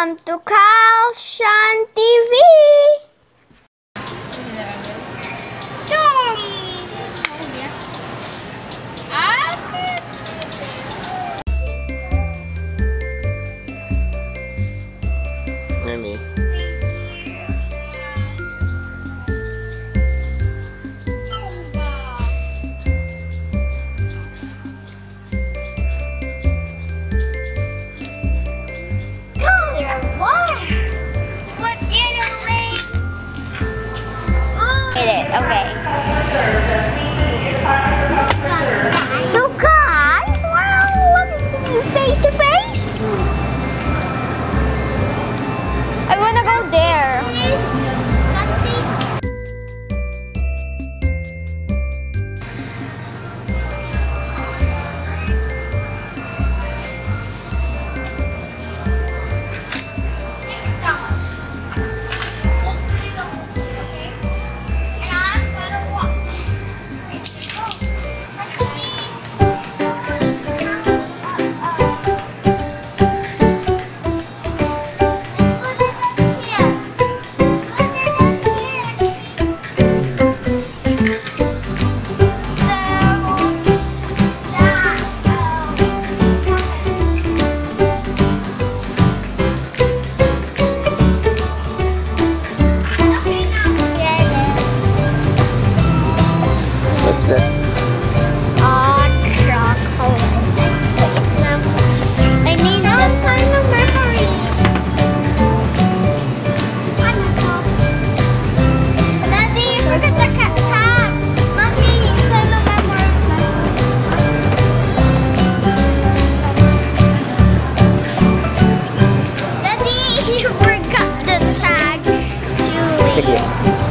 Welcome to Carlshan TV. Mermaid. Okay. So guys, wow, look, face to face. I wanna go there. What's that? Chocolate. I need that kind of memories. I'm going Daddy, look at the cat. Mommy, show the memories. Daddy, you forgot the tag. It's okay.